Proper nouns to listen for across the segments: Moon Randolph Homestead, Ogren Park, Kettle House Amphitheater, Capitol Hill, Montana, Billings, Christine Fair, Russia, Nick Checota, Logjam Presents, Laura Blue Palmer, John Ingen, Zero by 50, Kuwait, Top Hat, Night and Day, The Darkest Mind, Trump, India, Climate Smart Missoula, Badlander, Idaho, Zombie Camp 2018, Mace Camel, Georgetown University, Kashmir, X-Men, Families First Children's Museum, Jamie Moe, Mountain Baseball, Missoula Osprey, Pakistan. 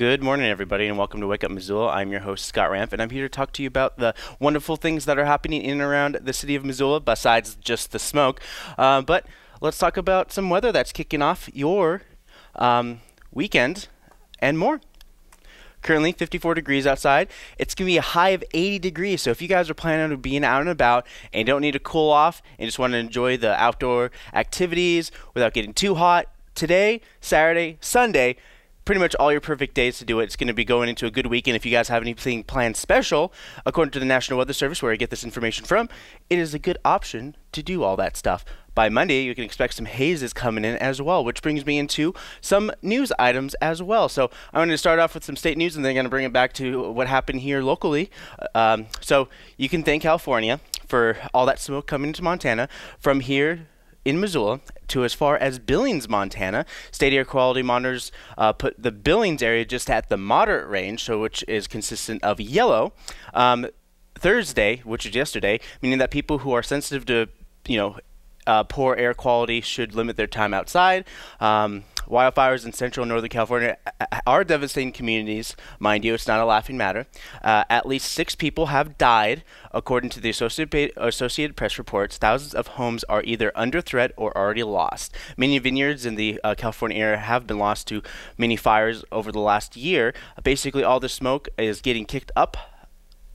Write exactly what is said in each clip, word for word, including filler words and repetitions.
Good morning, everybody, and welcome to Wake Up Missoula. I'm your host, Scott Ramp, and I'm here to talk to you about the wonderful things that are happening in and around the city of Missoula, besides just the smoke. Uh, but let's talk about some weather that's kicking off your um, weekend and more. Currently fifty-four degrees outside. It's going to be a high of eighty degrees. So if you guys are planning on being out and about and don't need to cool off and just want to enjoy the outdoor activities without getting too hot, today, Saturday, Sunday, pretty much all your perfect days to do it. It's going to be going into a good weekend. If you guys have anything planned special, according to the National Weather Service, where I get this information from, it is a good option to do all that stuff. By Monday, you can expect some hazes coming in as well, which brings me into some news items as well. So I'm going to start off with some state news, and then I'm going to bring it back to what happened here locally. Um, so you can thank California for all that smoke coming into Montana. From here in Missoula to as far as Billings, Montana, state air quality monitors uh, put the Billings area just at the moderate range, so which is consistent of yellow. Um, Thursday, which is yesterday, meaning that people who are sensitive to, you know, Uh, poor air quality should limit their time outside. Um, wildfires in central and northern California are devastating communities. Mind you, it's not a laughing matter. Uh, at least six people have died, according to the Associated, Associated Press reports. Thousands of homes are either under threat or already lost. Many vineyards in the uh, California area have been lost to many fires over the last year. Uh, basically, all the smoke is getting kicked up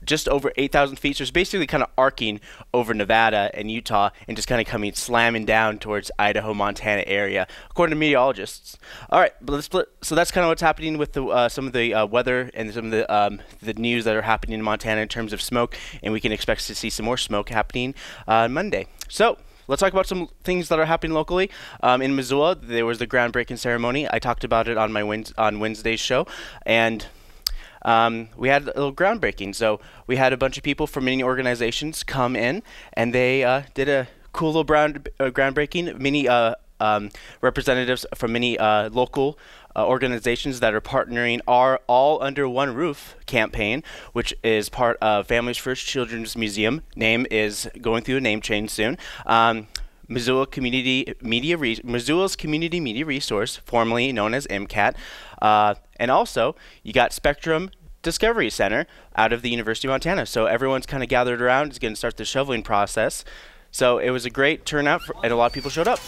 just over eight thousand feet, so it's basically kind of arcing over Nevada and Utah and just kind of coming slamming down towards Idaho, Montana area, according to meteorologists. All right, but let's split. So that's kind of what's happening with the, uh, some of the uh, weather and some of the, um, the news that are happening in Montana in terms of smoke, and we can expect to see some more smoke happening on uh, Monday. So let's talk about some things that are happening locally. Um, in Missoula, there was the groundbreaking ceremony. I talked about it on my Wins on Wednesday's show, and Um, we had a little groundbreaking. So we had a bunch of people from many organizations come in, and they uh, did a cool little ground, uh, groundbreaking. Many uh, um, representatives from many uh, local uh, organizations that are partnering our All Under One Roof campaign, which is part of Families First Children's Museum. Name is going through a name change soon. Um, Missoula Community Media, Re Missoula's Community Media Resource, formerly known as MCAT, uh, and also you got Spectrum Discovery Center out of the University of Montana. So everyone's kind of gathered around. It's going to start the shoveling process. So it was a great turnout, for, and a lot of people showed up.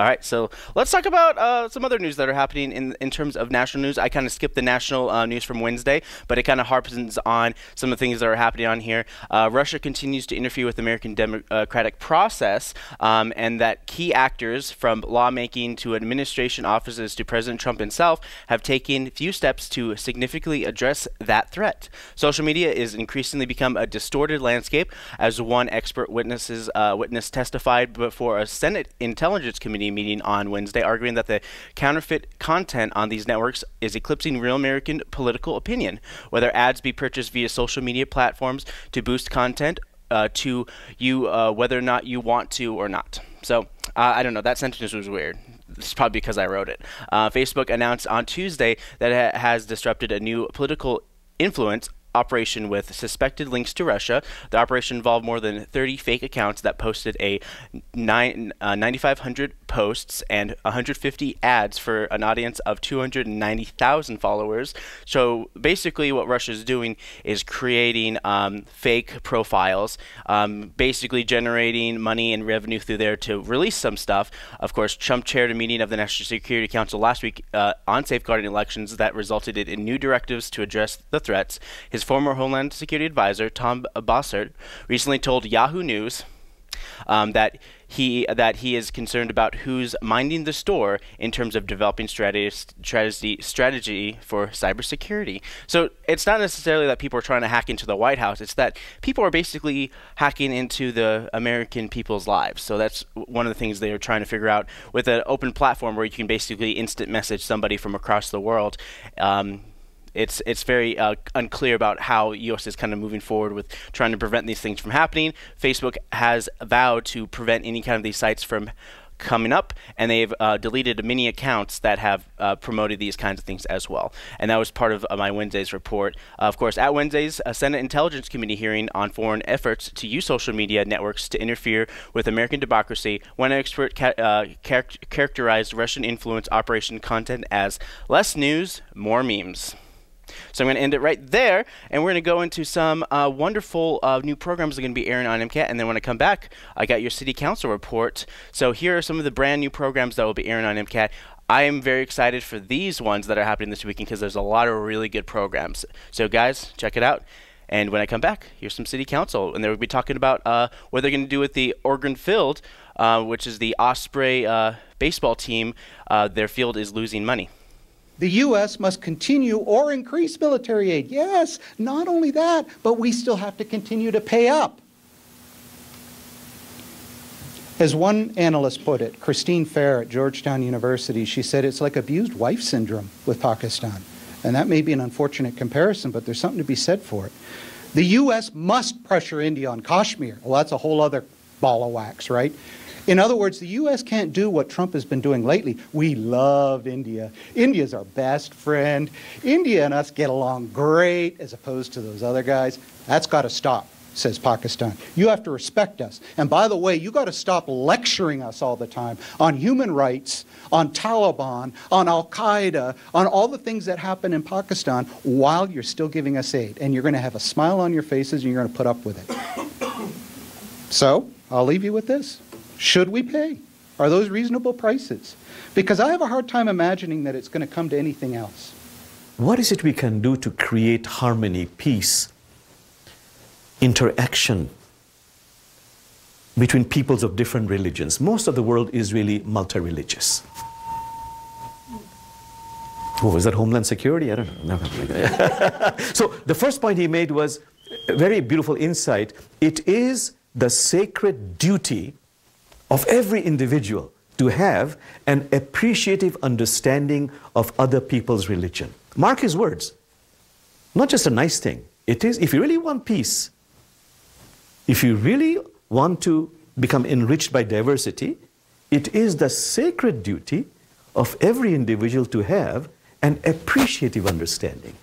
All right, so let's talk about uh, some other news that are happening in, in terms of national news. I kind of skipped the national uh, news from Wednesday, but it kind of harpens on some of the things that are happening on here. Uh, Russia continues to interfere with the American democratic process, um, and that key actors from lawmaking to administration offices to President Trump himself have taken few steps to significantly address that threat. Social media is increasingly become a distorted landscape, as one expert witnesses, uh, witness testified before a Senate Intelligence Committee meeting on Wednesday, arguing that the counterfeit content on these networks is eclipsing real American political opinion. Whether ads be purchased via social media platforms to boost content uh, to you, uh, whether or not you want to or not. So uh, I don't know. That sentence was weird. It's probably because I wrote it. Uh, Facebook announced on Tuesday that it has disrupted a new political influence operation with suspected links to Russia. The operation involved more than thirty fake accounts that posted a nine thousand five hundred posts and one hundred fifty ads for an audience of two hundred ninety thousand followers. So basically what Russia is doing is creating um, fake profiles, um, basically generating money and revenue through there to release some stuff. Of course, Trump chaired a meeting of the National Security Council last week uh, on safeguarding elections that resulted in new directives to address the threats. His His former Homeland Security advisor, Tom Bossert, recently told Yahoo News um, that he that he is concerned about who's minding the store in terms of developing strategy strategy for cybersecurity. So it's not necessarily that people are trying to hack into the White House. It's that people are basically hacking into the American people's lives. So that's one of the things they are trying to figure out with an open platform where you can basically instant message somebody from across the world. Um, It's it's very uh, unclear about how U S is kind of moving forward with trying to prevent these things from happening. Facebook has vowed to prevent any kind of these sites from coming up, and they've uh, deleted many accounts that have uh, promoted these kinds of things as well. And that was part of uh, my Wednesday's report. Uh, of course, at Wednesday's uh, Senate Intelligence Committee hearing on foreign efforts to use social media networks to interfere with American democracy, one expert ca uh, char characterized Russian influence operation content as less news, more memes. So I'm going to end it right there, and we're going to go into some uh, wonderful uh, new programs that are going to be airing on MCAT, and then when I come back, I got your City Council report. So here are some of the brand new programs that will be airing on MCAT. I am very excited for these ones that are happening this weekend because there's a lot of really good programs. So guys, check it out. And when I come back, here's some City Council, and they'll be talking about uh, what they're going to do with the Ogren Field, uh, which is the Osprey uh, baseball team. Uh, their field is losing money. The U S must continue or increase military aid. Yes, not only that, but we still have to continue to pay up. As one analyst put it, Christine Fair at Georgetown University, she said it's like abused wife syndrome with Pakistan. And that may be an unfortunate comparison, but there's something to be said for it. The U S must pressure India on Kashmir. Well, that's a whole other ball of wax, right? In other words, the U S can't do what Trump has been doing lately. We love India. India's our best friend. India and us get along great as opposed to those other guys. That's got to stop, says Pakistan. You have to respect us. And by the way, you got to stop lecturing us all the time on human rights, on Taliban, on Al-Qaeda, on all the things that happen in Pakistan while you're still giving us aid. And you're going to have a smile on your faces and you're going to put up with it. So I'll leave you with this. Should we pay? Are those reasonable prices? Because I have a hard time imagining that it's going to come to anything else. What is it we can do to create harmony, peace, interaction between peoples of different religions? Most of the world is really multi-religious. Oh, is that Homeland Security? I don't know. No. So the first point he made was a very beautiful insight. It is the sacred duty of every individual to have an appreciative understanding of other people's religion. Mark his words. Not just a nice thing. It is, if you really want peace, if you really want to become enriched by diversity, it is the sacred duty of every individual to have an appreciative understanding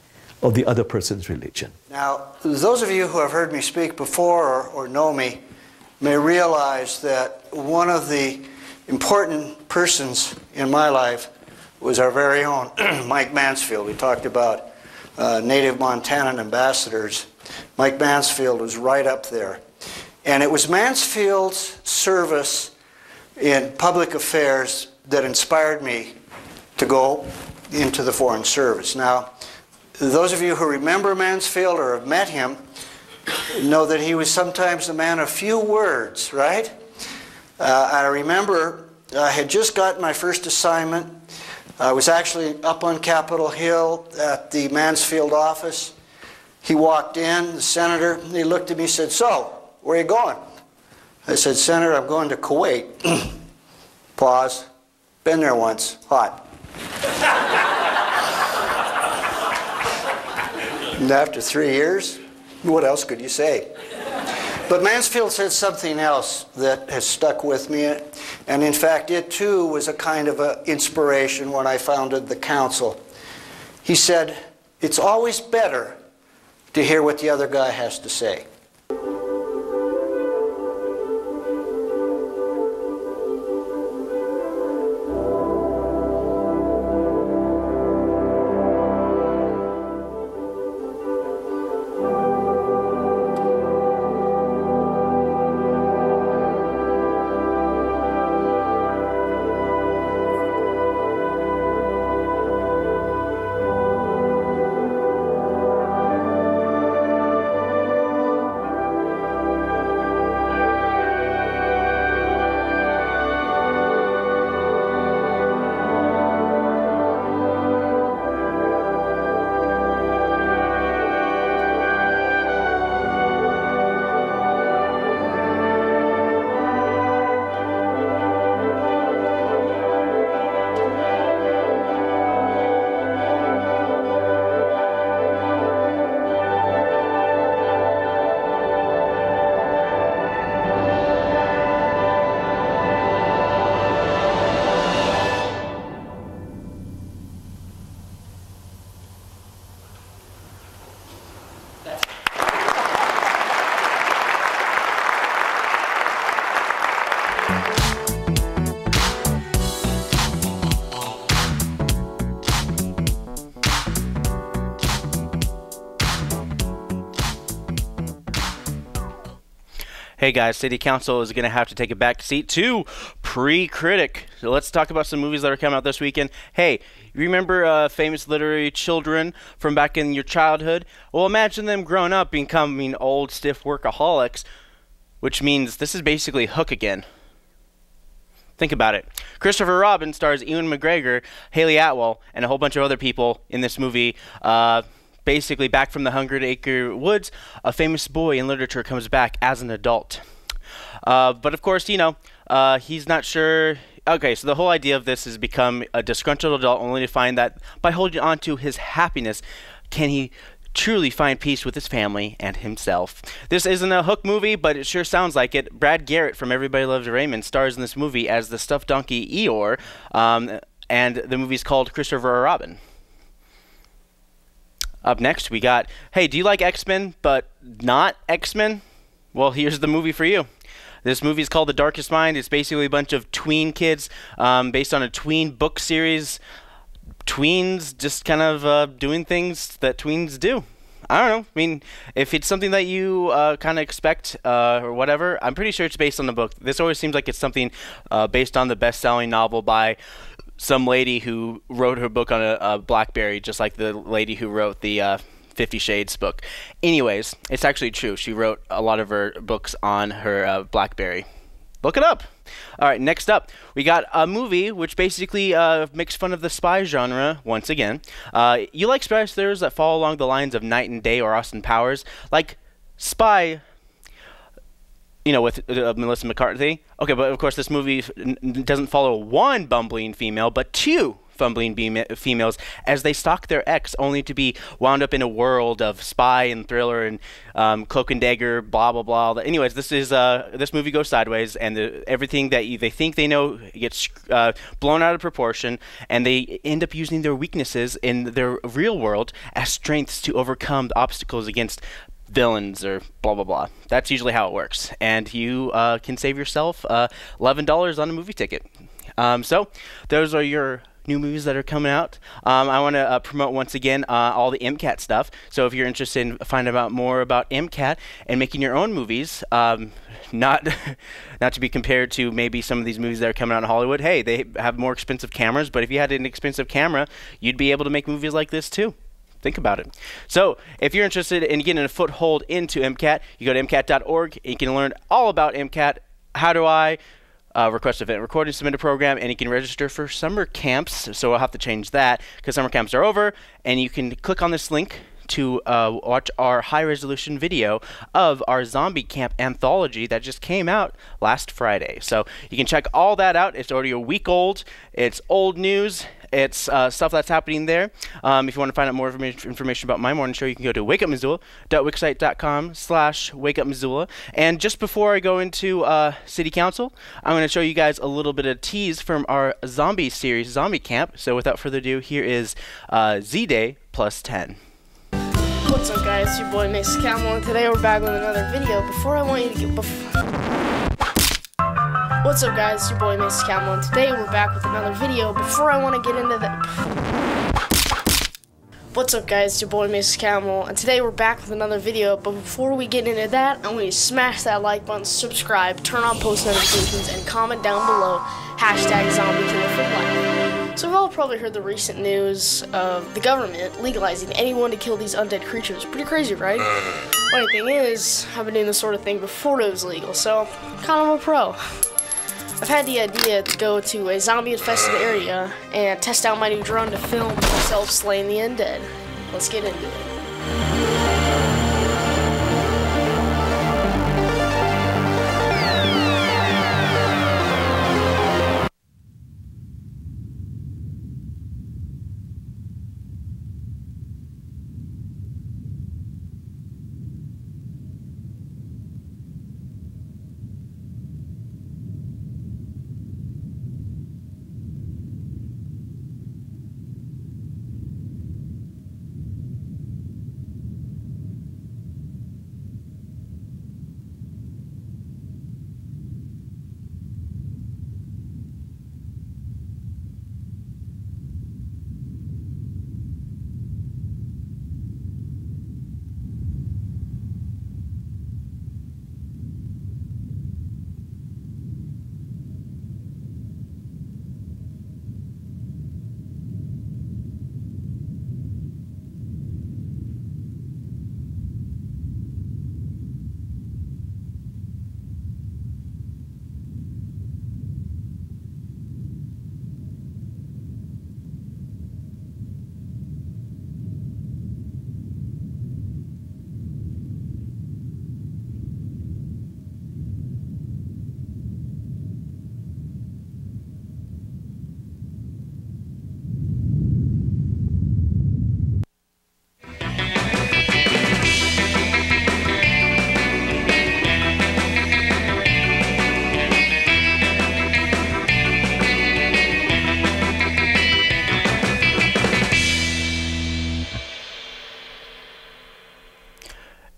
of the other person's religion. Now, those of you who have heard me speak before or, or know me, may realize that one of the important persons in my life was our very own Mike Mansfield. We talked about uh, native Montanan ambassadors. Mike Mansfield was right up there. And it was Mansfield's service in public affairs that inspired me to go into the Foreign Service. Now, those of you who remember Mansfield or have met him know that he was sometimes a man of few words, right? Uh, I remember I had just gotten my first assignment. I was actually up on Capitol Hill at the Mansfield office. He walked in, the senator, and he looked at me and said, "So, where are you going?" I said, "Senator, I'm going to Kuwait." Pause. Been there once. Hot. And after three years, what else could you say? But Mansfield said something else that has stuck with me, and in fact it too was a kind of an inspiration when I founded the council. He said, "It's always better to hear what the other guy has to say." Hey guys, City Council is going to have to take a back seat to Pre-Critic. So let's talk about some movies that are coming out this weekend. Hey, remember uh, famous literary children from back in your childhood? Well, imagine them grown up becoming old, stiff workaholics, which means this is basically Hook again. Think about it. Christopher Robin stars Ewan McGregor, Haley Atwell, and a whole bunch of other people in this movie. Uh, basically, back from the Hundred Acre Woods, a famous boy in literature comes back as an adult. Uh, but of course, you know, uh, he's not sure. Okay, so the whole idea of this is become a disgruntled adult only to find that by holding on to his happiness, can he truly find peace with his family and himself. This isn't a Hook movie, but it sure sounds like it. Brad Garrett from Everybody Loves Raymond stars in this movie as the stuffed donkey Eeyore, um, and the movie's called Christopher Robin. Up next, we got, hey, do you like X-Men, but not X-Men? Well, here's the movie for you. This movie is called The Darkest Mind. It's basically a bunch of tween kids um, based on a tween book series. Tweens just kind of uh, doing things that tweens do. I don't know. I mean, if it's something that you uh, kind of expect uh, or whatever, I'm pretty sure it's based on the book. This always seems like it's something uh, based on the best-selling novel by some lady who wrote her book on a, a BlackBerry, just like the lady who wrote the uh, Fifty Shades book. Anyways, it's actually true. She wrote a lot of her books on her uh, BlackBerry. Look it up. All right, next up, we got a movie which basically uh, makes fun of the spy genre once again. Uh, you like spy thrillers that follow along the lines of Night and Day or Austin Powers, like Spy, you know, with uh, Melissa McCarthy. Okay, but of course this movie n doesn't follow one bumbling female, but two fumbling females as they stalk their ex, only to be wound up in a world of spy and thriller and um, cloak and dagger, blah blah blah. Anyways, this is uh, this movie goes sideways, and the, everything that you, they think they know gets uh, blown out of proportion, and they end up using their weaknesses in their real world as strengths to overcome the obstacles against villains or blah blah blah. That's usually how it works, and you uh, can save yourself uh, eleven dollars on a movie ticket. Um, so those are your new movies that are coming out. Um, I want to uh, promote once again uh, all the MCAT stuff. So if you're interested in finding out more about MCAT and making your own movies, um, not not to be compared to maybe some of these movies that are coming out in Hollywood. Hey, they have more expensive cameras, but if you had an expensive camera, you'd be able to make movies like this too. Think about it. So if you're interested in getting a foothold into MCAT, you go to M C A T dot org and you can learn all about MCAT. How do I Uh, request event recording, submit a program, and you can register for summer camps. So I'll have to change that because summer camps are over, and you can click on this link to uh, watch our high-resolution video of our zombie camp anthology that just came out last Friday. So you can check all that out. It's already a week old. It's old news. It's uh, stuff that's happening there. Um, if you want to find out more information about my morning show, you can go to wake up missoula dot wixsite dot com slash wake up missoula. And just before I go into uh, City Council, I'm going to show you guys a little bit of tease from our zombie series, Zombie Camp. So without further ado, here is uh, Z-Day plus ten. What's up, guys? Your boy Mace Camel, and today we're back with another video. Before I want you to get... Bef What's up, guys? Your boy Mace Camel, and today we're back with another video. Before I want to get into the... What's up, guys? Your boy Mace Camel, and today we're back with another video. But before we get into that, I want you to smash that like button, subscribe, turn on post notifications, and comment down below hashtag Zombie Killer for Life. So you've all probably heard the recent news of the government legalizing anyone to kill these undead creatures. Pretty crazy, right? Funny thing is, I've been doing this sort of thing before it was legal, so I'm kind of a pro. I've had the idea to go to a zombie-infested area and test out my new drone to film myself slaying the undead. Let's get into it.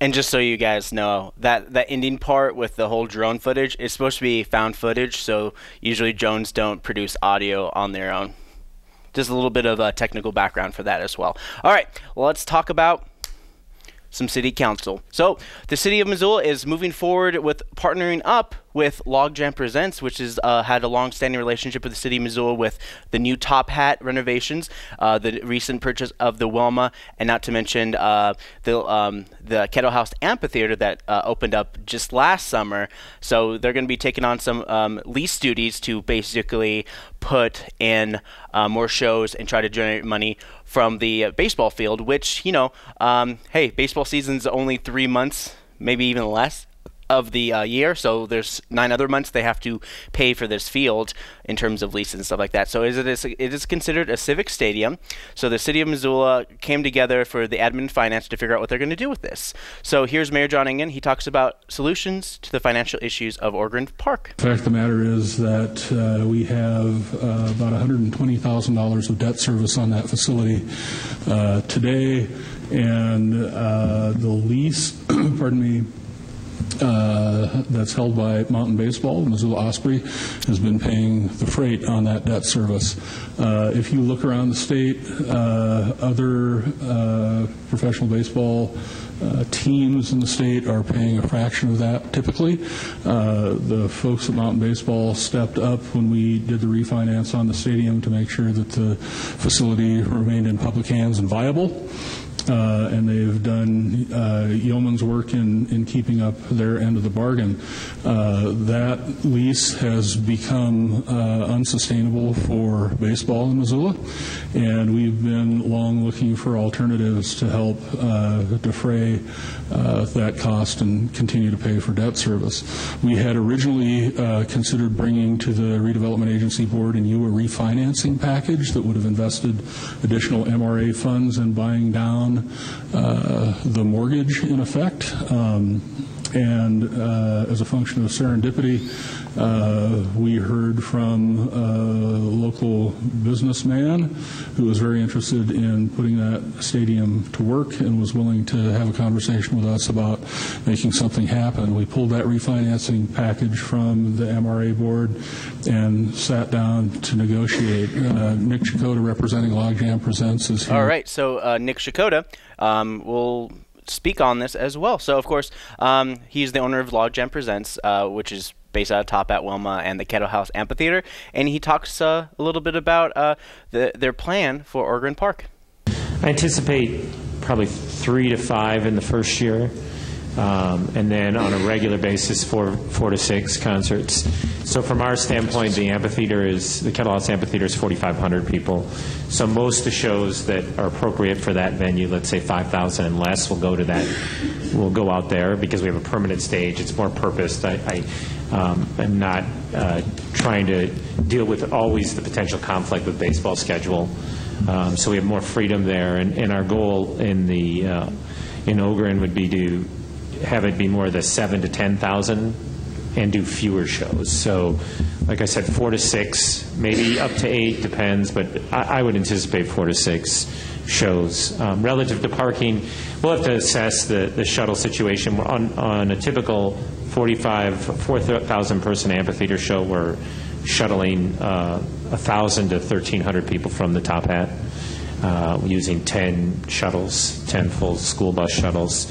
And just so you guys know, that, that ending part with the whole drone footage is supposed to be found footage, so usually drones don't produce audio on their own. Just a little bit of a technical background for that as well. All right, well, let's talk about some city council. So the city of Missoula is moving forward with partnering up with Logjam Presents, which has uh, had a long-standing relationship with the city of Missoula with the new Top Hat renovations, uh, the recent purchase of the Wilma, and not to mention uh, the um, the Kettle House Amphitheater that uh, opened up just last summer. So they're going to be taking on some um, lease duties to basically put in uh, more shows and try to generate money from the uh, baseball field, which, you know, um, hey, baseball season's only three months, maybe even less, of the uh, year, so there's nine other months they have to pay for this field in terms of leases and stuff like that. So is it, is, it is considered a civic stadium. So the city of Missoula came together for the admin and finance to figure out what they're going to do with this. So here's Mayor John Ingen. He talks about solutions to the financial issues of Ogren Park. The fact of the matter is that uh, we have uh, about one hundred twenty thousand dollars of debt service on that facility uh, today, and uh, the lease, pardon me, Uh, that's held by Mountain Baseball, Missoula Osprey, has been paying the freight on that debt service. Uh, if you look around the state, uh, other uh, professional baseball uh, teams in the state are paying a fraction of that typically. Uh, the folks at Mountain Baseball stepped up when we did the refinance on the stadium to make sure that the facility remained in public hands and viable. Uh, and they've done uh, yeoman's work in, in keeping up their end of the bargain. Uh, that lease has become uh, unsustainable for baseball in Missoula, and we've been long looking for alternatives to help uh, defray uh, that cost and continue to pay for debt service. We had originally uh, considered bringing to the Redevelopment Agency Board and you a refinancing package that would have invested additional M R A funds in buying down Uh, the mortgage, in effect, um, and uh, as a function of serendipity, uh, we heard from a local businessman who was very interested in putting that stadium to work and was willing to have a conversation with us about making something happen. We pulled that refinancing package from the M R A board and sat down to negotiate. Uh, Nick Checota, representing Logjam Presents, is here. All right, so uh, Nick Checota um, will speak on this as well. So, of course, um, he's the owner of Logjam Presents, uh, which is based out of Top Hat, Wilma, and the Kettle House Amphitheater, and he talks uh, a little bit about uh, the, their plan for Ogren Park. I anticipate probably three to five in the first year, um, and then on a regular basis, four, four to six concerts. So from our standpoint, the amphitheater is, the Kettle House Amphitheater is forty-five hundred people. So most of the shows that are appropriate for that venue, let's say five thousand and less, will go to that, will go out there because we have a permanent stage. It's more purposed. I, I um, am not uh, trying to deal with always the potential conflict with baseball schedule. Um, so we have more freedom there. And, and our goal in the uh, in Ogren would be to have it be more the seven to ten thousand and do fewer shows. So, like I said, four to six, maybe up to eight, depends, but I, I would anticipate four to six shows. Um, relative to parking, we'll have to assess the, the shuttle situation. On, on a typical forty-five, four thousand person amphitheater show, we're shuttling uh, one thousand to thirteen hundred people from the Top Hat, uh, using ten shuttles, ten full school bus shuttles.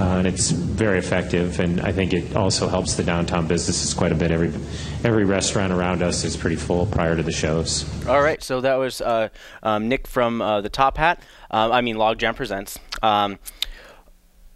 Uh, and it's very effective, and I think it also helps the downtown businesses quite a bit. Every every restaurant around us is pretty full prior to the shows. All right, so that was uh, um, Nick from uh, the Top Hat. Uh, I mean, Logjam Presents. Um,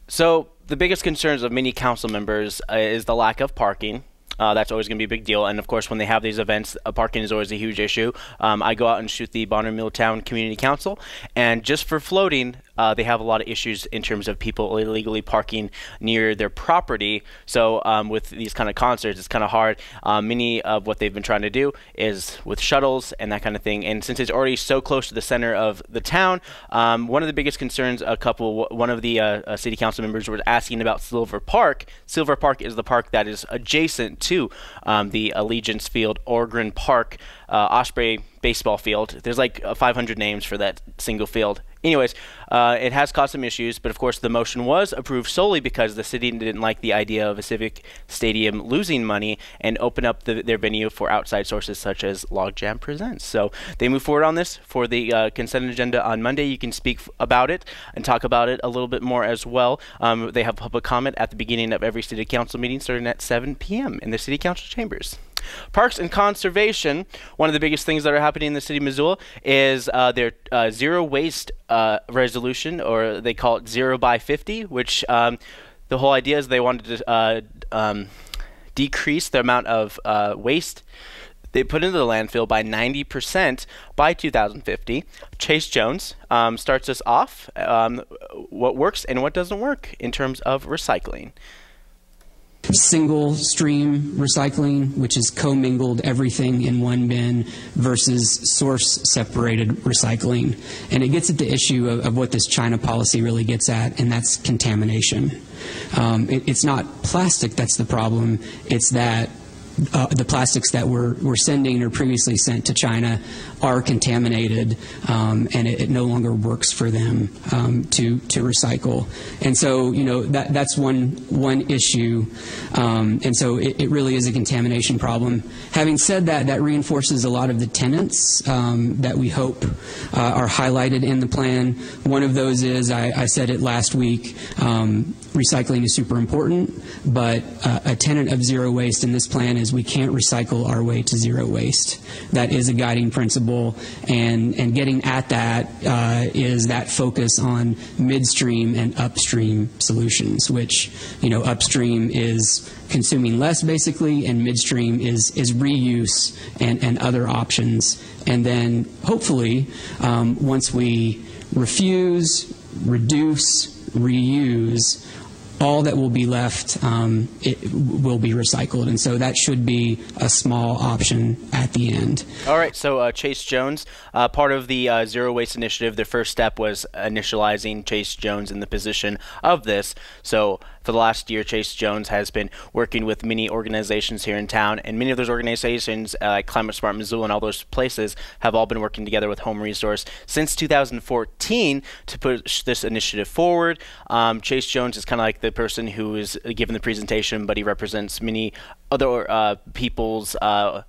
so the biggest concerns of many council members uh, is the lack of parking. Uh, that's always going to be a big deal, and of course when they have these events, uh, parking is always a huge issue. Um, I go out and shoot the Bonner Milltown Community Council, and just for floating, uh, they have a lot of issues in terms of people illegally parking near their property. So um, with these kind of concerts, it's kind of hard. Uh, many of what they've been trying to do is with shuttles and that kind of thing, and since it's already so close to the center of the town, um, one of the biggest concerns, a couple, one of the uh, uh, city council members was asking about Silver Park. Silver Park is the park that is adjacent to um, the Allegiance Field, Ogren Park. uh, Osprey baseball field. There's like five hundred names for that single field. Anyways, uh, it has caused some issues, but of course the motion was approved solely because the city didn't like the idea of a civic stadium losing money and open up the, their venue for outside sources such as Logjam Presents. So they move forward on this for the uh, consent agenda on Monday. You can speak f about it and talk about it a little bit more as well. Um, they have public comment at the beginning of every city council meeting starting at seven p m in the city council chambers. Parks and conservation, one of the biggest things that are happening in the city of Missoula is uh, their uh, zero waste uh, resolution, or they call it zero by fifty, which um, the whole idea is they wanted to uh, um, decrease the amount of uh, waste they put into the landfill by ninety percent by two thousand fifty. Chase Jones um, starts us off, um, what works and what doesn't work in terms of recycling. Single stream recycling, which is commingled everything in one bin, versus source separated recycling. And it gets at the issue of, of what this China policy really gets at, and that's contamination. Um, it, it's not plastic that's the problem, it's that Uh, the plastics that we're, we're sending or previously sent to China are contaminated, um, and it, it no longer works for them um, to, to recycle. And so, you know, that, that's one, one issue. Um, and so it, it really is a contamination problem. Having said that, that reinforces a lot of the tenets um, that we hope uh, are highlighted in the plan. One of those is, I, I said it last week, um, recycling is super important, but uh, a tenet of zero waste in this plan is we can't recycle our way to zero waste. That is a guiding principle, and, and getting at that uh, is that focus on midstream and upstream solutions, which, you know, upstream is consuming less basically, and midstream is, is reuse and, and other options. And then hopefully um, once we refuse, reduce, reuse, all that will be left um, it will be recycled, and so that should be a small option at the end. All right, so uh, Chase Jones, uh, part of the uh, Zero Waste Initiative, their first step was initializing Chase Jones in the position of this. So for the last year, Chase Jones has been working with many organizations here in town, and many of those organizations, uh, like Climate Smart Missoula and all those places, have all been working together with Home Resource since two thousand fourteen to push this initiative forward. Um, Chase Jones is kind of like the person who is given the presentation, but he represents many other uh, people's uh,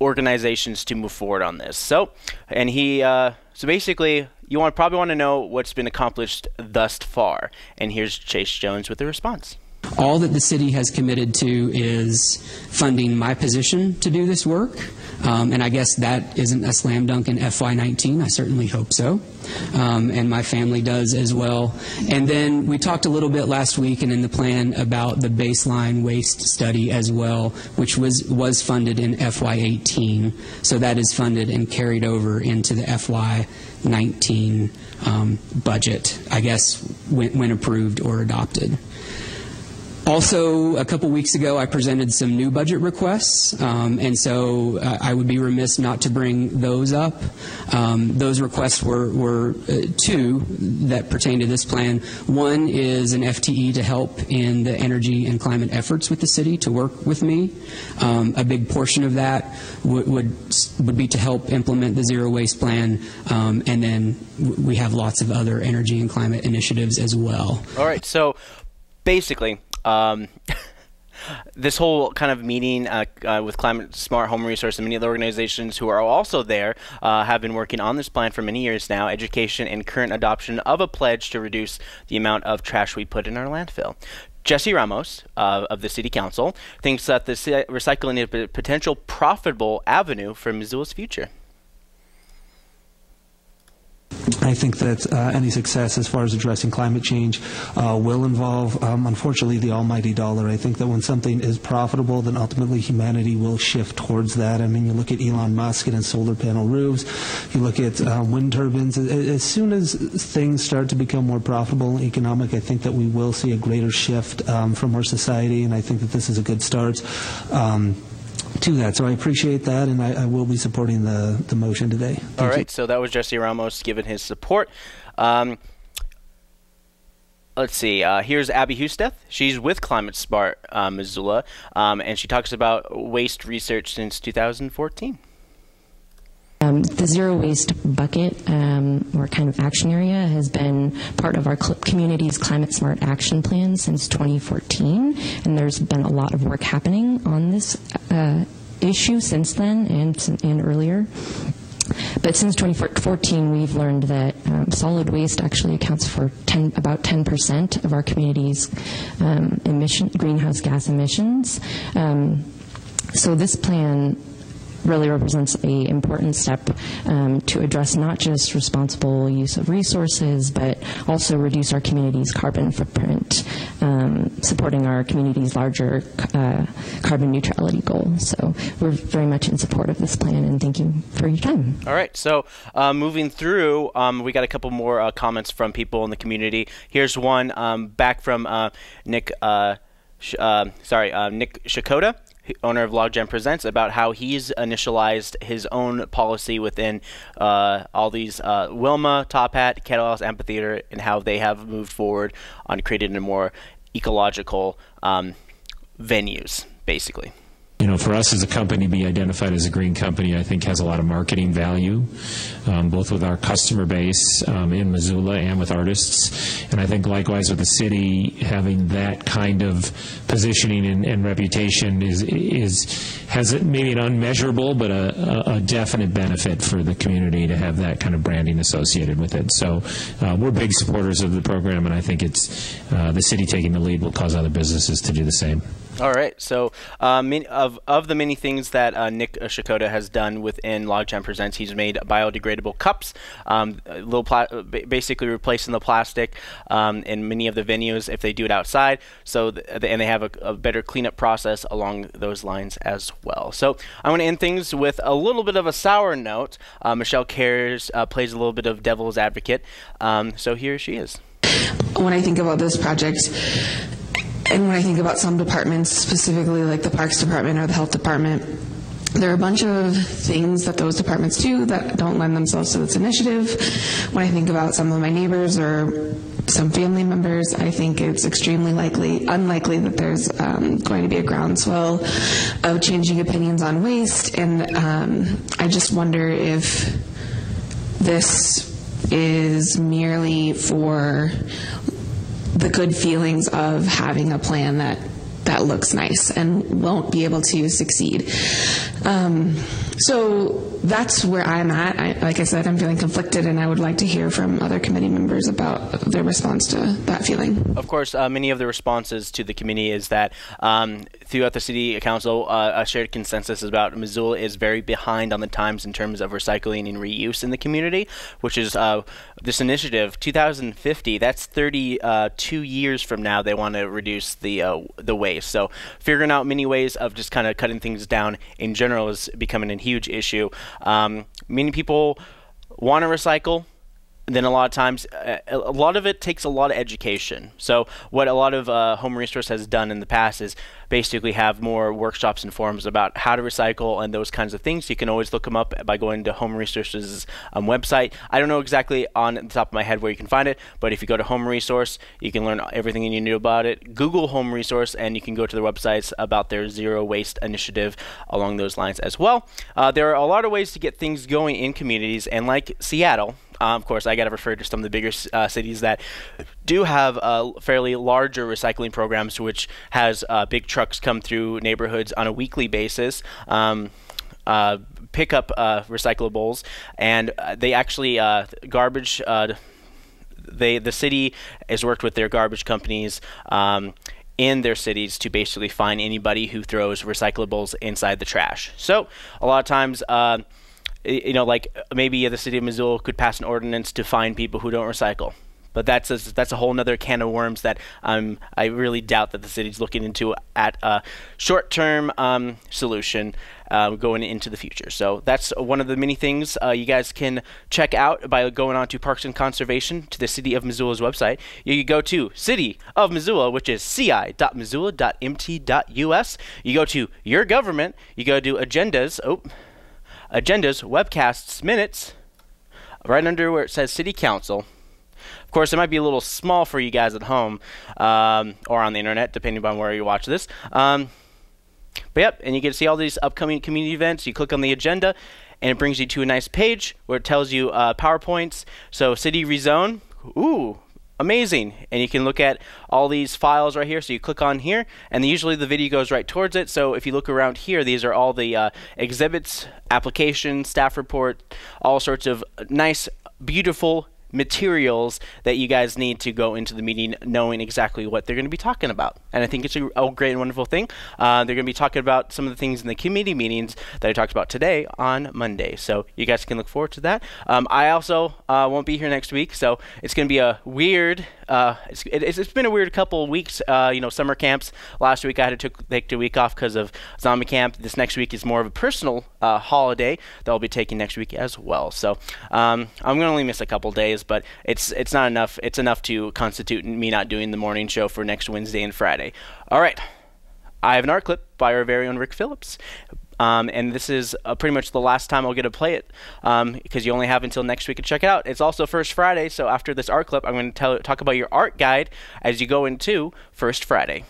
organizations to move forward on this. So, and he, uh, so basically, you want probably want to know what's been accomplished thus far. And here's Chase Jones with the response. All that the city has committed to is funding my position to do this work, um, and I guess that isn't a slam dunk in F Y nineteen. I certainly hope so, um, and my family does as well. And then we talked a little bit last week and in the plan about the baseline waste study as well, which was, was funded in F Y eighteen, so that is funded and carried over into the F Y nineteen um, budget, I guess, when, when approved or adopted. Also, a couple weeks ago, I presented some new budget requests, um, and so uh, I would be remiss not to bring those up. Um, those requests were, were uh, two that pertain to this plan. One is an F T E to help in the energy and climate efforts with the city to work with me. Um, a big portion of that would, would, would be to help implement the zero waste plan, um, and then w we have lots of other energy and climate initiatives as well. All right, so basically, Um, this whole kind of meeting uh, uh, with Climate Smart, Home Resource, and many other organizations who are also there uh, have been working on this plan for many years now, education and current adoption of a pledge to reduce the amount of trash we put in our landfill. Jesse Ramos uh, of the City Council thinks that the recycling is a potential profitable avenue for Missoula's future. I think that uh, any success as far as addressing climate change uh, will involve, um, unfortunately, the almighty dollar. I think that when something is profitable, then ultimately humanity will shift towards that. I mean, you look at Elon Musk and his solar panel roofs, you look at uh, wind turbines. As soon as things start to become more profitable and economic, I think that we will see a greater shift um, from our society, and I think that this is a good start Um, to that. So I appreciate that, and I, I will be supporting the, the motion today. Thank All right, you. So that was Jesse Ramos giving his support. Um, let's see, uh, here's Abby Husteth. She's with Climate Smart uh, Missoula, um, and she talks about waste research since two thousand fourteen. Um, the zero waste bucket um, or kind of action area has been part of our community's climate smart action plan since twenty fourteen, and there's been a lot of work happening on this uh, issue since then and, and earlier. But since twenty fourteen, we've learned that um, solid waste actually accounts for ten, about ten percent of our community's um, emission, greenhouse gas emissions. Um, so this plan really represents an important step um, to address not just responsible use of resources, but also reduce our community's carbon footprint, um, supporting our community's larger uh, carbon neutrality goal. So we're very much in support of this plan, and thank you for your time. All right, so uh, moving through, um, we got a couple more uh, comments from people in the community. Here's one um, back from uh, Nick, uh, sh uh, sorry, uh, Nick Checota, owner of Logjam Presents, about how he's initialized his own policy within uh, all these uh, Wilma, Top Hat, Kettle House Amphitheater, and how they have moved forward on creating a more ecological um, venues, basically. You know, for us as a company, being identified as a green company, I think has a lot of marketing value, um, both with our customer base um, in Missoula and with artists. And I think likewise with the city, having that kind of positioning and, and reputation is, is has maybe an unmeasurable but a, a definite benefit for the community to have that kind of branding associated with it. So uh, we're big supporters of the program, and I think it's uh, the city taking the lead will cause other businesses to do the same. All right. So uh, many, of, of the many things that uh, Nick Checota has done within Logjam Presents, he's made biodegradable cups, um, a little pla basically replacing the plastic um, in many of the venues if they do it outside. So th and they have a, a better cleanup process along those lines as well. So I want to end things with a little bit of a sour note. Uh, Michelle Cares uh, plays a little bit of devil's advocate. Um, so here she is. When I think about this project, and when I think about some departments, specifically like the Parks Department or the Health Department, there are a bunch of things that those departments do that don't lend themselves to this initiative. When I think about some of my neighbors or some family members, I think it's extremely likely, unlikely that there's um, going to be a groundswell of changing opinions on waste. And um, I just wonder if this is merely for the good feelings of having a plan that that looks nice and won't be able to succeed. Um, so that's where I'm at. I, like I said, I'm feeling conflicted, and I would like to hear from other committee members about their response to that feeling. Of course, uh, many of the responses to the committee is that um, throughout the city council, uh, a shared consensus is about Missoula is very behind on the times in terms of recycling and reuse in the community, which is uh, this initiative, two thousand fifty. That's thirty-two years from now. They want to reduce the uh, the waste. So figuring out many ways of just kind of cutting things down in general is becoming a huge issue. Um, many people want to recycle. Then a lot of times, a lot of it takes a lot of education. So what a lot of uh, Home Resource has done in the past is basically have more workshops and forums about how to recycle and those kinds of things. You can always look them up by going to Home Resource's um, website. I don't know exactly on the top of my head where you can find it, but if you go to Home Resource, you can learn everything you need about it. Google Home Resource, and you can go to their websites about their zero waste initiative along those lines as well. Uh, there are a lot of ways to get things going in communities, and like Seattle, Uh, of course, I got to refer to some of the bigger uh, cities that do have uh, fairly larger recycling programs, which has uh, big trucks come through neighborhoods on a weekly basis, um, uh, pick up uh, recyclables, and they actually uh, garbage. Uh, they the city has worked with their garbage companies Um, in their cities to basically find anybody who throws recyclables inside the trash. So a lot of times, Uh, you know, like maybe the city of Missoula could pass an ordinance to fine people who don't recycle. But that's a, that's a whole nother can of worms that um, I really doubt that the city's looking into at a short-term um, solution uh, going into the future. So that's one of the many things uh, you guys can check out by going on to Parks and Conservation, to the City of Missoula's website. You can go to City of Missoula, which is c i dot missoula dot m t dot u s. You go to Your Government. You go to Agendas. Oh. Agendas, webcasts, minutes, right under where it says City Council. Of course, it might be a little small for you guys at home um, or on the internet, depending on where you watch this. Um, but yep, and you can see all these upcoming community events. You click on the agenda, and it brings you to a nice page where it tells you uh, PowerPoints. So city rezone, ooh, amazing. And you can look at all these files right here. So you click on here, and usually the video goes right towards it. So if you look around here, these are all the uh, exhibits, applications, staff report, all sorts of nice, beautiful materials that you guys need to go into the meeting knowing exactly what they're going to be talking about. And I think it's a oh, great and wonderful thing. Uh, they're going to be talking about some of the things in the committee meetings that I talked about today on Monday. So you guys can look forward to that. Um, I also uh, won't be here next week, so it's going to be a weird, uh, it's, it, it's been a weird couple of weeks, uh, you know, summer camps. Last week I had to take a week off because of zombie camp. This next week is more of a personal uh, holiday that I'll be taking next week as well. So um, I'm going to only miss a couple days, but it's it's not enough. It's enough to constitute me not doing the morning show for next Wednesday and Friday. All right. I have an art clip by our very own Rick Phillips. Um, and this is uh, pretty much the last time I'll get to play it, because um, you only have until next week to check it out. It's also First Friday, so after this art clip, I'm going to tell, talk about your art guide as you go into First Friday.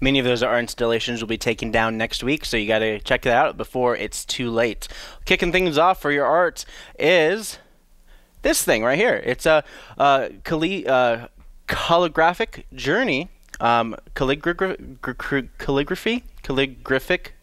Many of those art installations will be taken down next week, so you got to check that out before it's too late. Kicking things off for your art is this thing right here. It's a, a calli uh, calligraphic journey, um, calligra calligraphy, calligraphic.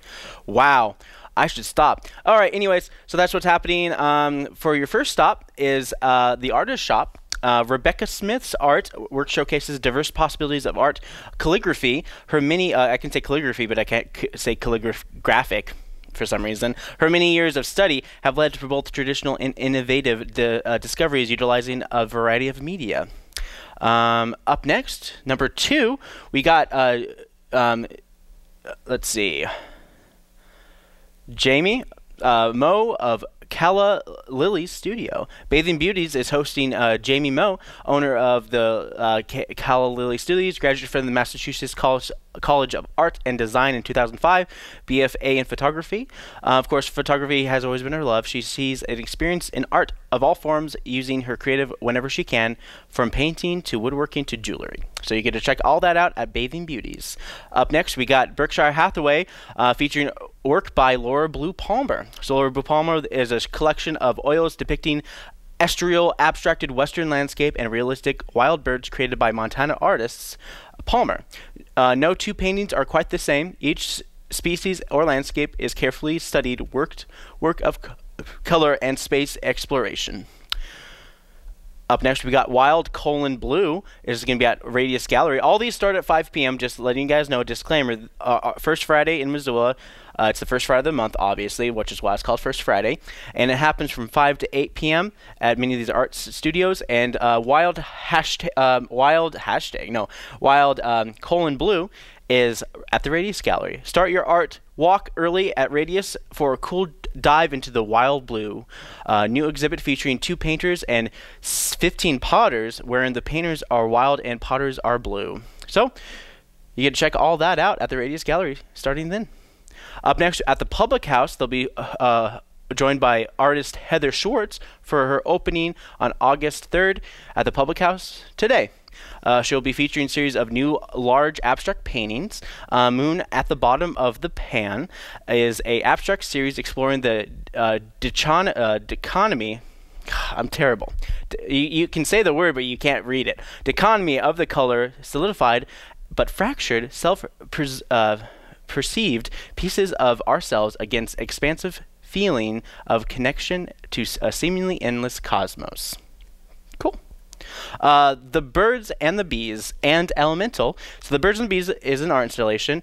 Wow. I should stop. All right. Anyways, so that's what's happening. Um, for your first stop is uh, the artist shop. Uh, Rebecca Smith's art work showcases diverse possibilities of art calligraphy. Her many, uh, I can say calligraphy, but I can't c say calligraphic for some reason. Her many years of study have led to both traditional and innovative di uh, discoveries utilizing a variety of media. Um, up next, number two, we got, uh, um, let's see, Jamie uh, Moe of Calla Lily's Studio. Bathing Beauties is hosting uh, Jamie Moe, owner of the uh, Calla Lily Studios, graduate from the Massachusetts College, College of Art and Design in two thousand five, B F A in photography. Uh, of course, photography has always been her love. She sees an experience in art of all forms, using her creative whenever she can, from painting to woodworking to jewelry. So you get to check all that out at Bathing Beauties. Up next, we got Berkshire Hathaway uh, featuring work by Laura Blue Palmer. So Laura Blue Palmer is a collection of oils depicting estuarial, abstracted Western landscape and realistic wild birds created by Montana artists Palmer. Uh, no two paintings are quite the same. Each species or landscape is carefully studied, worked work of color and space exploration. Up next, we got Wild Colon Blue. This is going to be at Radius Gallery. All these start at five P M Just letting you guys know, disclaimer, uh, First Friday in Missoula. Uh, it's the first Friday of the month, obviously, which is why it's called First Friday. And it happens from five to eight P M at many of these art studios. And uh, Wild hashtag, um, Wild hashtag, no, Wild um, Colon Blue is at the Radius Gallery. Start your art walk early at Radius for a cool dive into the wild blue. Uh, new exhibit featuring two painters and fifteen potters, wherein the painters are wild and potters are blue. So you can check all that out at the Radius Gallery starting then. Up next at the Public House, they'll be uh, joined by artist Heather Schwartz for her opening on August third at the Public House today. Uh, she'll be featuring a series of new large abstract paintings. Uh, Moon at the Bottom of the Pan is a abstract series exploring the uh, dichon uh, dichotomy. I'm terrible. D you, you can say the word, but you can't read it. Dichotomy of the color solidified but fractured self-perceived uh, pieces of ourselves against expansive feeling of connection to a seemingly endless cosmos. Cool. Uh, the Birds and the Bees and Elemental. So the Birds and the Bees is an art installation,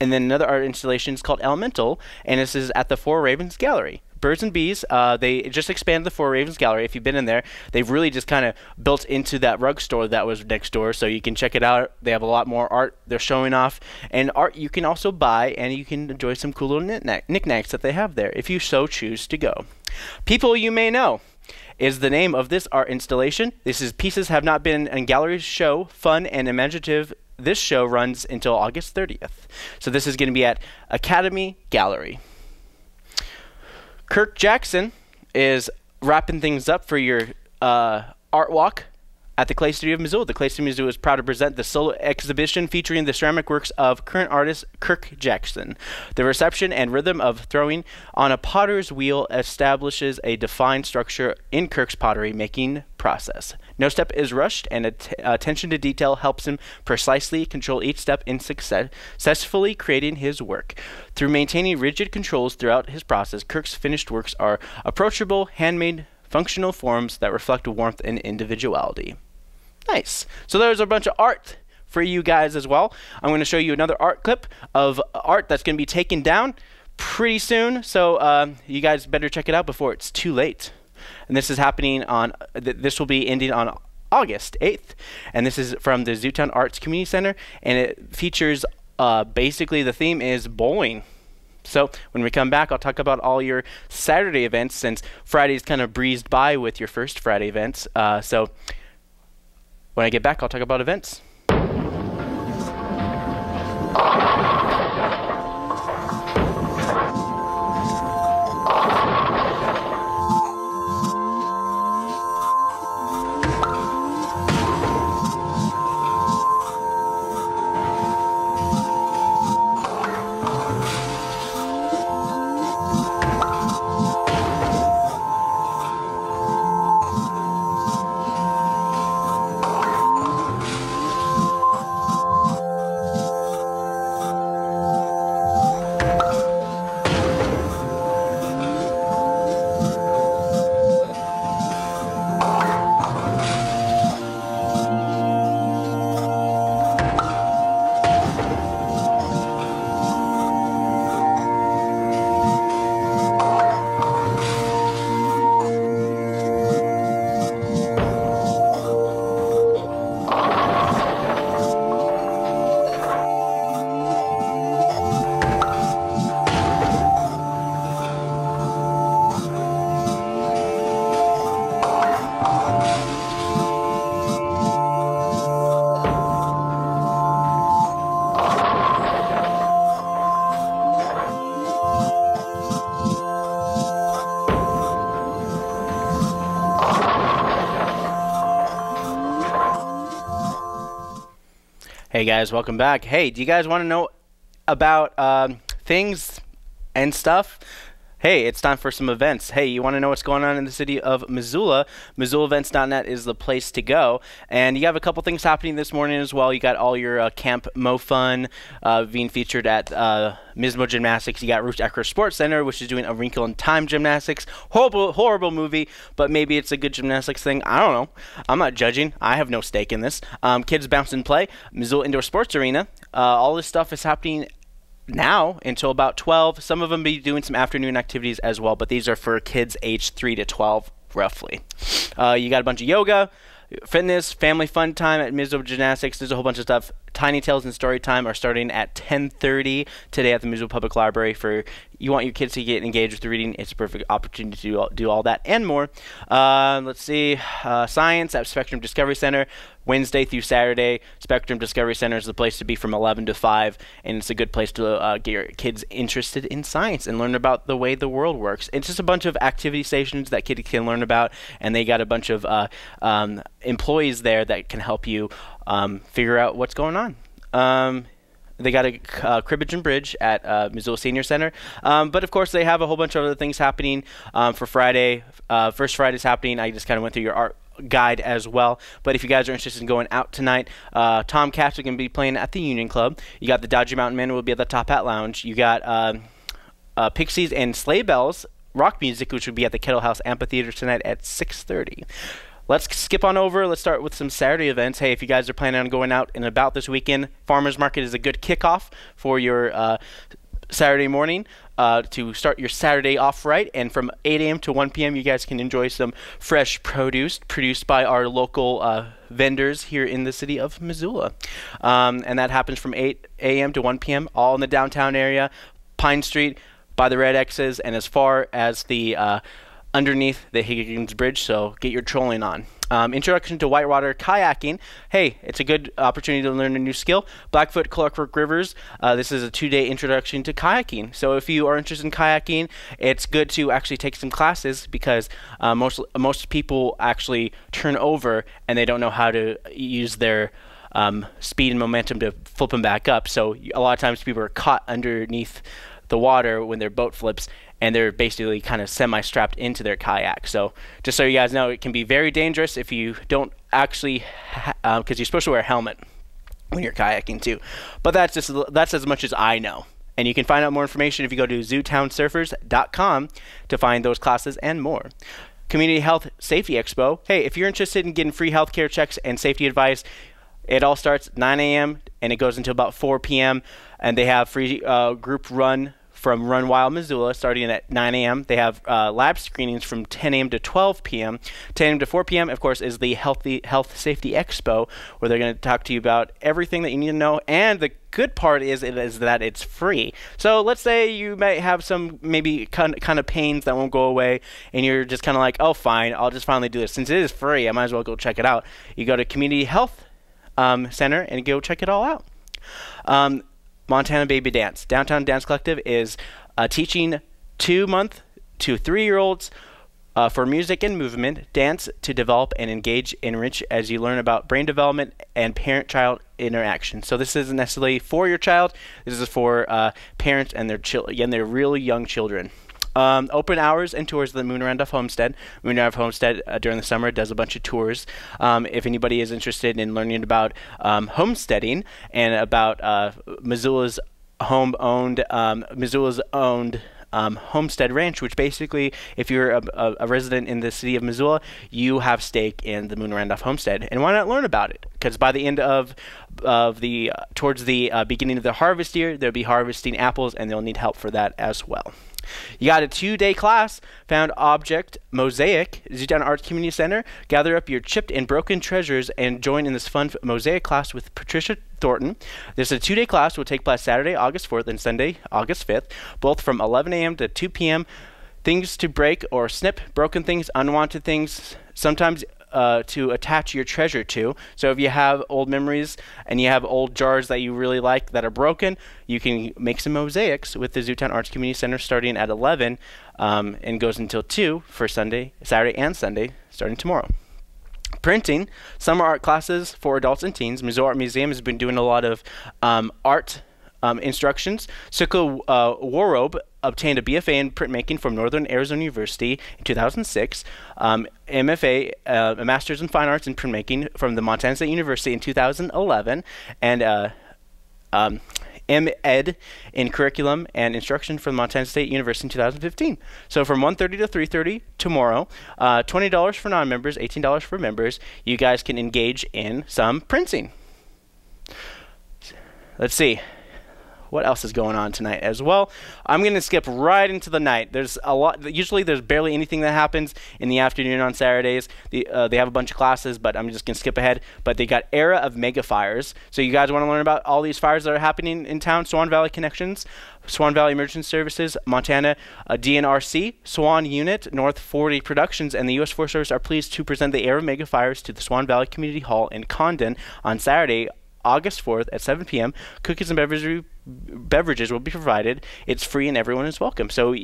and then another art installation is called Elemental, and this is at the Four Ravens Gallery. Birds and Bees, uh, they just expanded the Four Ravens Gallery. If you've been in there, they've really just kind of built into that rug store that was next door, so you can check it out. They have a lot more art they're showing off, and art you can also buy, and you can enjoy some cool little knick-knack, knickknacks that they have there if you so choose to go. People You May Know is the name of this art installation. This is Pieces Have Not Been in Galleries Show, Fun and Imaginative. This show runs until August thirtieth. So this is going to be at Academy Gallery. Kirk Jackson is wrapping things up for your uh, art walk at the Clay Studio of Missoula. The Clay Studio of Missoula is proud to present the solo exhibition featuring the ceramic works of current artist Kirk Jackson. The reception and rhythm of throwing on a potter's wheel establishes a defined structure in Kirk's pottery making process. No step is rushed, and att attention to detail helps him precisely control each step in success successfully creating his work. Through maintaining rigid controls throughout his process, Kirk's finished works are approachable, handmade, functional forms that reflect warmth and individuality. Nice. So there's a bunch of art for you guys as well. I'm going to show you another art clip of art that's going to be taken down pretty soon. So um, you guys better check it out before it's too late. And this is happening on, th this will be ending on August eighth. And this is from the Zootown Arts Community Center. And it features, uh, basically the theme is bowling. So when we come back, I'll talk about all your Saturday events, since Friday's kind of breezed by with your first Friday events. Uh, so when I get back, I'll talk about events. Hey guys, welcome back. Hey, do you guys want to know about um, things and stuff? Hey, it's time for some events. Hey, you want to know what's going on in the city of Missoula? Missoula events dot net is the place to go. And you have a couple things happening this morning as well. You got all your uh, Camp MoFun uh, being featured at uh, Mismo Gymnastics. You got Roost Ecker Sports Center, which is doing A Wrinkle in Time gymnastics. Horrible, horrible movie, but maybe it's a good gymnastics thing. I don't know. I'm not judging. I have no stake in this. Um, kids Bounce and Play, Missoula Indoor Sports Arena. Uh, all this stuff is happening now until about twelve. Some of them be doing some afternoon activities as well, but these are for kids aged three to twelve roughly. Uh, you got a bunch of yoga, fitness, family fun time at Missoula Gymnastics. There's a whole bunch of stuff Tiny Tales and Storytime are starting at ten thirty today at the Missoula Public Library. For you want your kids to get engaged with reading, it's a perfect opportunity to do all, do all that and more. Uh, let's see, uh, science at Spectrum Discovery Center, Wednesday through Saturday. Spectrum Discovery Center is the place to be from eleven to five, and it's a good place to uh, get your kids interested in science and learn about the way the world works. It's just a bunch of activity stations that kids can learn about, and they got a bunch of uh, um, employees there that can help you um, figure out what's going on. Um, They got a uh, cribbage and bridge at uh, Missoula Senior Center. Um, but, of course, they have a whole bunch of other things happening um, for Friday. Uh, First Friday's happening. I just kind of went through your art guide as well. But if you guys are interested in going out tonight, uh, Tom Katz is going to be playing at the Union Club. You got the Dodgy Mountain Man will be at the Top Hat Lounge. You got um, uh, Pixies and Sleigh Bells rock music, which would be at the Kettle House Amphitheater tonight at six thirty. Let's skip on over. Let's start with some Saturday events. Hey, if you guys are planning on going out and about this weekend, Farmers Market is a good kickoff for your uh, Saturday morning uh, to start your Saturday off right. And from eight a m to one p m, you guys can enjoy some fresh produce produced by our local uh, vendors here in the city of Missoula. Um, and that happens from eight a m to one p m, all in the downtown area, Pine Street, by the Red X's, and as far as the uh, underneath the Higgins Bridge, so get your trolling on. Um, introduction to whitewater kayaking. Hey, it's a good opportunity to learn a new skill. Blackfoot Clarkbrook Rivers. Uh, this is a two-day introduction to kayaking. So if you are interested in kayaking, it's good to actually take some classes, because uh, most most people actually turn over and they don't know how to use their um, speed and momentum to flip them back up. So a lot of times people are caught underneath the water when their boat flips, and they're basically kind of semi-strapped into their kayak. So just so you guys know, it can be very dangerous if you don't actually, because uh, you're supposed to wear a helmet when you're kayaking too. But that's just that's as much as I know. And you can find out more information if you go to zootown surfers dot com to find those classes and more. Community Health Safety Expo. Hey, if you're interested in getting free healthcare checks and safety advice, it all starts nine a m and it goes until about four p m And they have free uh, group run from Run Wild Missoula starting at nine a m They have uh, lab screenings from ten a m to twelve p m ten a m to four p m of course, is the Healthy Health Safety Expo, where they're going to talk to you about everything that you need to know. And the good part is, it is that it's free. So let's say you may have some maybe kind of pains that won't go away, and you're just kind of like, oh, fine, I'll just finally do this. Since it is free, I might as well go check it out. You go to Community Health um, Center and go check it all out. Um, Montana Baby Dance. Downtown Dance Collective is uh, teaching two-month to three-year-olds uh, for music and movement, dance to develop and engage, enrich as you learn about brain development and parent-child interaction. So this isn't necessarily for your child. This is for uh, parents and their chil and their real young children. Um, open hours and tours of the Moon Randolph Homestead. Moon Randolph Homestead uh, during the summer does a bunch of tours. Um, if anybody is interested in learning about um, homesteading and about uh, Missoula's home-owned, um, Missoula's owned um, homestead ranch, which basically, if you're a, a, a resident in the city of Missoula, you have stake in the Moon Randolph Homestead. And why not learn about it? Because by the end of of the uh, towards the uh, beginning of the harvest year, they'll be harvesting apples, and they'll need help for that as well. You got a two-day class, Found Object Mosaic, Zootown Arts Community Center. Gather up your chipped and broken treasures and join in this fun mosaic class with Patricia Thornton. This is a two-day class. Will take place Saturday, August fourth, and Sunday, August fifth, both from eleven a m to two p m Things to break or snip, broken things, unwanted things, sometimes Uh, to attach your treasure to. So if you have old memories and you have old jars that you really like that are broken, you can make some mosaics with the Zootown Arts Community Center starting at eleven um, and goes until two for Sunday, Saturday and Sunday, starting tomorrow. Printing, summer art classes for adults and teens. Missoula Art Museum has been doing a lot of um, art um, instructions. Sukla uh, Warobe obtained a B F A in printmaking from Northern Arizona University in two thousand six, um, M F A, uh, a Master's in Fine Arts in printmaking from the Montana State University in two thousand eleven, and uh, um, M Ed in curriculum and instruction from Montana State University in two thousand fifteen. So from one thirty to three thirty tomorrow, uh, twenty dollars for non-members, eighteen dollars for members. You guys can engage in some printing. Let's see. what else is going on tonight as well. I'm going to skip right into the night. There's a lot. Usually there's barely anything that happens in the afternoon on Saturdays. The, uh, they have a bunch of classes, but I'm just going to skip ahead. But they got Era of Mega Fires. So you guys want to learn about all these fires that are happening in town. Swan Valley Connections, Swan Valley Emergency Services, Montana uh, D N R C, Swan Unit, North forty Productions, and the U S Forest Service are pleased to present the Era of Mega Fires to the Swan Valley Community Hall in Condon on Saturday, August fourth at seven P M Cookies and beverage, beverages will be provided. It's free and everyone is welcome. So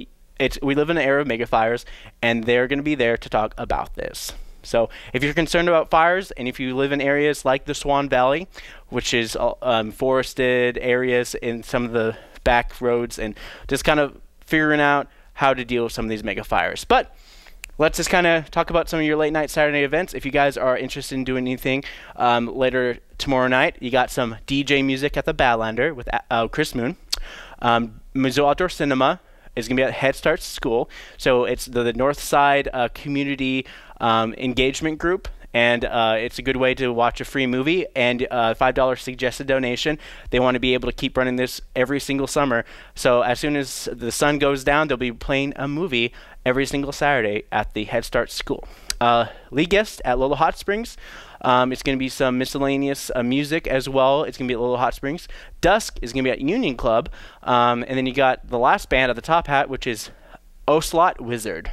it's, we live in an era of mega fires, and they're going to be there to talk about this. So if you're concerned about fires, and if you live in areas like the Swan Valley, which is um, forested areas in some of the back roads, and just kind of figuring out how to deal with some of these mega fires. But let's just kind of talk about some of your late night Saturday events. If you guys are interested in doing anything um, later tomorrow night, you got some D J music at the Badlander with uh, Chris Moon. Um, Missoula Outdoor Cinema is going to be at Head Start School. So it's the, the North Side uh, Community um, Engagement Group. And uh, it's a good way to watch a free movie, and uh, five dollars suggested donation. They want to be able to keep running this every single summer. So as soon as the sun goes down, they'll be playing a movie every single Saturday at the Head Start School. Uh, lead guest at Lola Hot Springs. Um, it's going to be some miscellaneous uh, music as well. It's going to be at Lola Hot Springs. Dusk is going to be at Union Club. Um, and then you got the last band at the Top Hat, which is Ocelot Wizard.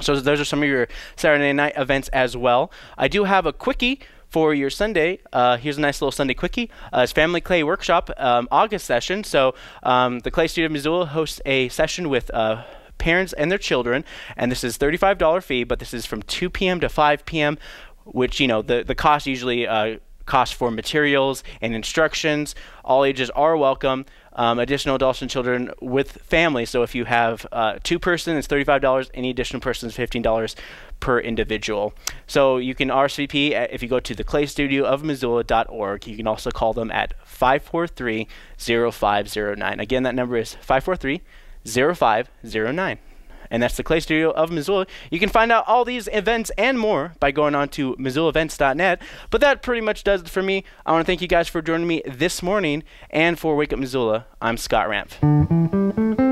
So those are some of your Saturday night events as well. I do have a quickie for your Sunday. Uh, here's a nice little Sunday quickie. Uh, it's Family Clay Workshop um, August session. So um, the Clay Studio of Missoula hosts a session with uh, parents and their children. And this is thirty-five dollar fee, but this is from two P M to five P M, which, you know, the, the cost usually uh, costs for materials and instructions. All ages are welcome. Um, additional adults and children with families. So if you have uh, two person, it's thirty-five dollars. Any additional person is fifteen dollars per individual. So you can R S V P at, if you go to the clay studio of missoula dot org. You can also call them at five four three, zero five zero nine. Again, that number is five four three, zero five zero nine. And that's the Clay Studio of Missoula. You can find out all these events and more by going on to missoula events dot net. But that pretty much does it for me. I want to thank you guys for joining me this morning. And for Wake Up Missoula, I'm Scott Ramp.